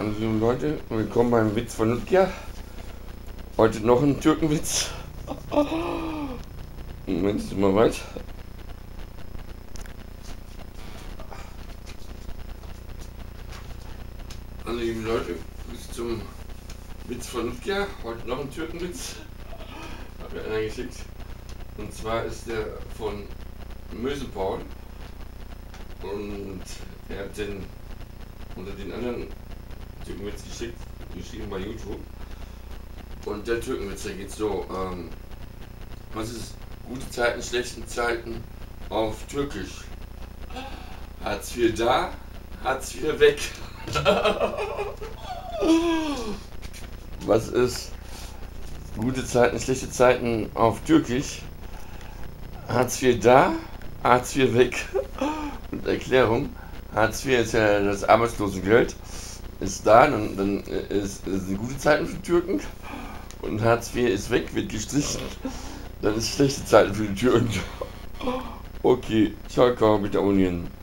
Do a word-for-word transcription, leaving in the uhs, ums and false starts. Also Leute, willkommen beim Witz von Nutkia. Heute noch ein Türkenwitz. Moment, ist immer weit. Also liebe Leute, bis zum Witz von Nutkia. Heute noch ein Türkenwitz. Hat mir einer geschickt. Und zwar ist der von Mösepaul. Und er hat den unter den anderen Türkenwitz geschickt, geschrieben bei YouTube. Und der Türkenwitz, der geht so, ähm, was ist gute Zeiten, schlechte Zeiten auf Türkisch? Hartz vier da, Hartz vier weg. Was ist gute Zeiten, schlechte Zeiten auf Türkisch? Hartz vier da, Hartz vier weg. Mit Erklärung, Hartz vier ist ja das Arbeitslosengeld, ist da, dann, dann ist, sind gute Zeiten für die Türken, und Hartz vier ist weg, wird gestrichen, dann ist schlechte Zeiten für die Türken. Okay, ciao, ciao, bitte abonnieren.